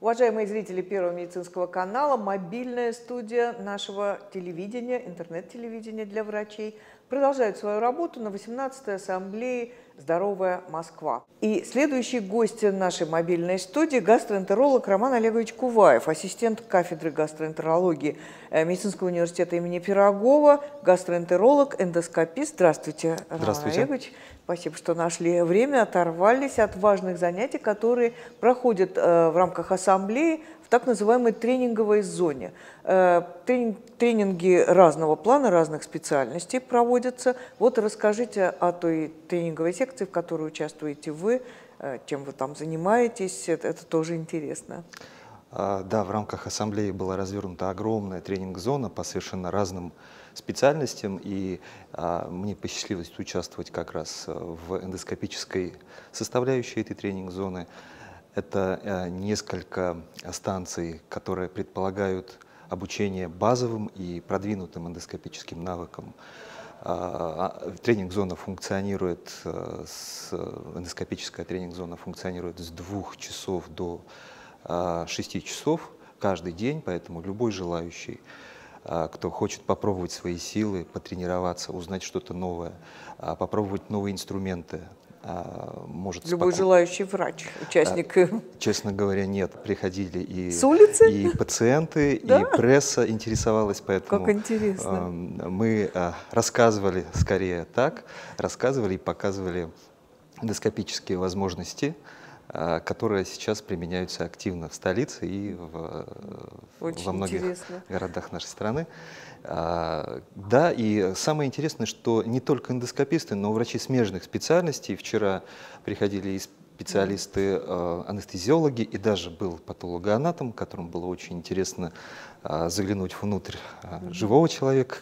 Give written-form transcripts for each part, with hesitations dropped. Уважаемые зрители Первого медицинского канала, мобильная студия нашего телевидения, интернет-телевидения для врачей, продолжает свою работу на 18-й ассамблее «Здоровая Москва». И следующий гость нашей мобильной студии – гастроэнтеролог Роман Олегович Куваев, ассистент кафедры гастроэнтерологии Медицинского университета имени Пирогова, гастроэнтеролог, эндоскопист. Здравствуйте, Роман Олегович. Спасибо, что нашли время, оторвались от важных занятий, которые проходят в рамках ассамблеи в так называемой тренинговой зоне. Тренинги разного плана, разных специальностей проводятся. Вот расскажите о той тренинговой секции, в которой участвуете вы, чем вы там занимаетесь, это тоже интересно. Да, в рамках ассамблеи была развернута огромная тренинг-зона по совершенно разным специальностям, и мне посчастливилось участвовать как раз в эндоскопической составляющей этой тренинг-зоны. Это несколько станций, которые предполагают обучение базовым и продвинутым эндоскопическим навыкам. Эндоскопическая тренинг-зона функционирует с 2 часов до 6 часов каждый день, поэтому любой желающий, кто хочет попробовать свои силы, потренироваться, узнать что-то новое, попробовать новые инструменты, может любой желающий врач, участник. Честно говоря, нет. Приходили и пациенты, да? И пресса интересовалась, поэтому как интересно. Мы рассказывали, скорее так, рассказывали и показывали эндоскопические возможности, которые сейчас применяются активно в столице и во многих городах нашей страны. Да, и самое интересное, что не только эндоскописты, но и врачи смежных специальностей. Вчера приходили и специалисты, анестезиологи, и даже был патологоанатом, которому было очень интересно заглянуть внутрь живого человека.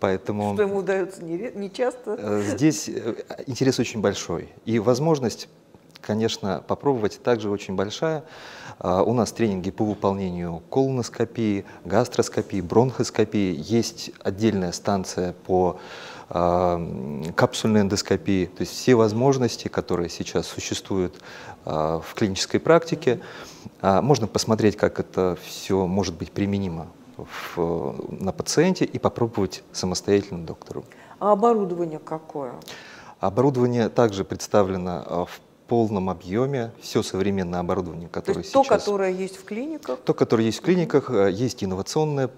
Поэтому что ему удается нечасто. Здесь интерес очень большой, и возможность, конечно, попробовать также очень большая. У нас тренинги по выполнению колоноскопии, гастроскопии, бронхоскопии. Есть отдельная станция по капсульной эндоскопии. То есть все возможности, которые сейчас существуют в клинической практике, можно посмотреть, как это все может быть применимо на пациенте и попробовать самостоятельно доктору. А оборудование какое? Оборудование также представлено в полном объеме, все современное оборудование, которое сейчас... То, которое есть в клиниках? То, которое есть в клиниках, есть инновационные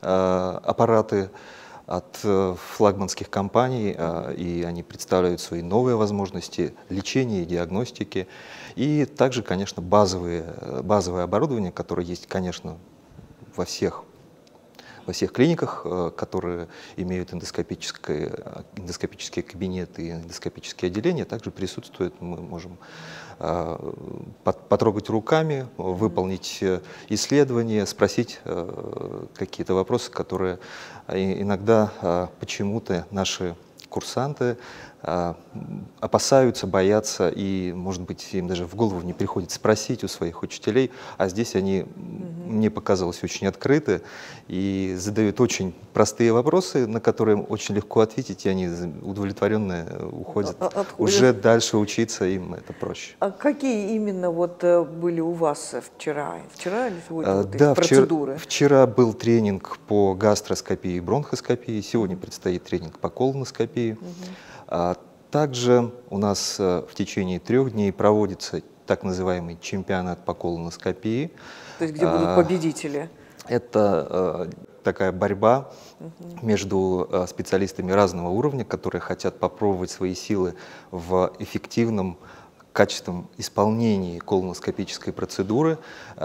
аппараты от флагманских компаний, и они представляют свои новые возможности лечения и диагностики. И также, конечно, базовое оборудование, которое есть, конечно, во всех клиниках, которые имеют эндоскопические кабинеты и эндоскопические отделения, также присутствуют. Мы можем потрогать руками, выполнить исследования, спросить какие-то вопросы, которые иногда почему-то наши курсанты опасаются, боятся, и, может быть, им даже в голову не приходит спросить у своих учителей, а здесь они, мне показалось, очень открыты и задают очень простые вопросы, на которые им очень легко ответить, и они удовлетворенно уходят. Уже дальше учиться им это проще. А какие именно вот были у вас вчера? Вчера или сегодня процедуры? Вчера был тренинг по гастроскопии и бронхоскопии, сегодня предстоит тренинг по колоноскопии. Также у нас в течение 3 дней проводится так называемый чемпионат по колоноскопии. То есть где будут победители? Это такая борьба между специалистами разного уровня, которые хотят попробовать свои силы в эффективном, качественном исполнении колоноскопической процедуры.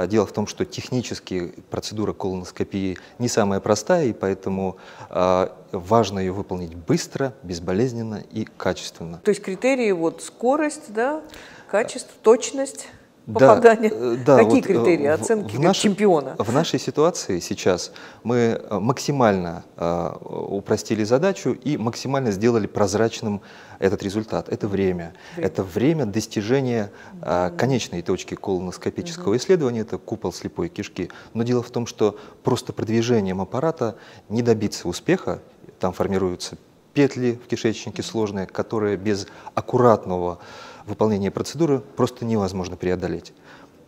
Дело в том, что технически процедура колоноскопии не самая простая, и поэтому важно ее выполнить быстро, безболезненно и качественно. То есть критерии вот скорость, да, качество, точность попадания. Да, какие вот критерии оценки чемпиона? В нашей ситуации сейчас мы максимально упростили задачу и максимально сделали прозрачным этот результат. Это время. Это время достижения конечной точки колоноскопического исследования, это купол слепой кишки. Но дело в том, что просто продвижением аппарата не добиться успеха, там формируются петли в кишечнике сложные, которые без аккуратного выполнения процедуры просто невозможно преодолеть.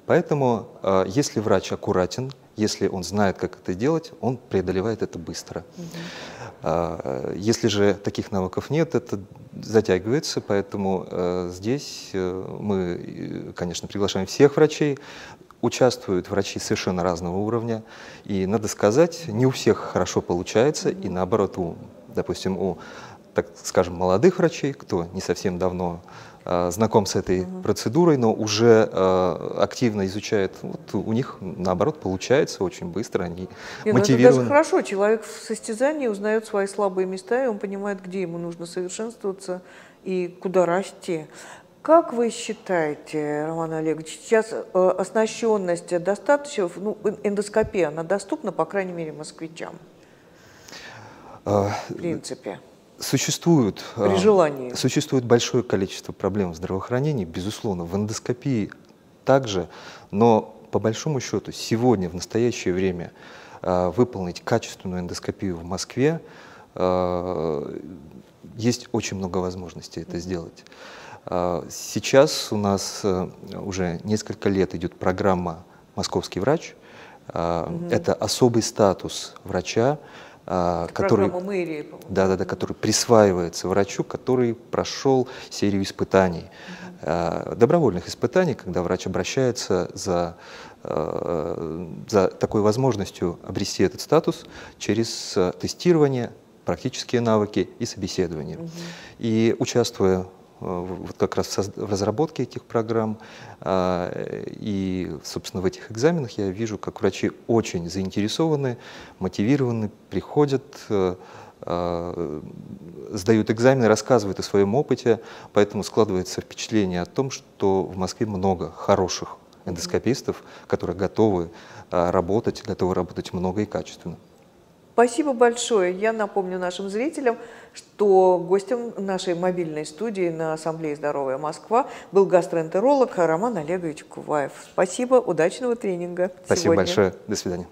Поэтому, если врач аккуратен, если он знает, как это делать, он преодолевает это быстро. Если же таких навыков нет, это затягивается, поэтому здесь мы, конечно, приглашаем всех врачей. Участвуют врачи совершенно разного уровня, и, надо сказать, не у всех хорошо получается, и наоборот, допустим, у, так скажем, молодых врачей, кто не совсем давно знаком с этой процедурой, но уже активно изучает, вот у них, наоборот, получается очень быстро, они мотивированы. Это даже хорошо, человек в состязании узнает свои слабые места, и он понимает, где ему нужно совершенствоваться и куда расти. Как вы считаете, Роман Олегович, сейчас оснащенность достаточно, ну, эндоскопия, она доступна, по крайней мере, москвичам? В принципе. Существует большое количество проблем в здравоохранении, безусловно, в эндоскопии также, но по большому счету сегодня, в настоящее время, выполнить качественную эндоскопию в Москве есть очень много возможностей это сделать. Сейчас у нас уже несколько лет идет программа «Московский врач». Это особый статус врача, который, мэрии, который присваивается врачу, который прошел серию испытаний, добровольных испытаний, когда врач обращается за такой возможностью обрести этот статус через тестирование, практические навыки и собеседование. И участвуя вот как раз в разработке этих программ и, собственно, в этих экзаменах я вижу, как врачи очень заинтересованы, мотивированы, приходят, сдают экзамены, рассказывают о своем опыте, поэтому складывается впечатление о том, что в Москве много хороших эндоскопистов, которые готовы работать много и качественно. Спасибо большое. Я напомню нашим зрителям, что гостем нашей мобильной студии на Ассамблее «Здоровая Москва» был гастроэнтеролог Роман Олегович Куваев. Спасибо, удачного тренинга. Спасибо сегодня. Большое. До свидания.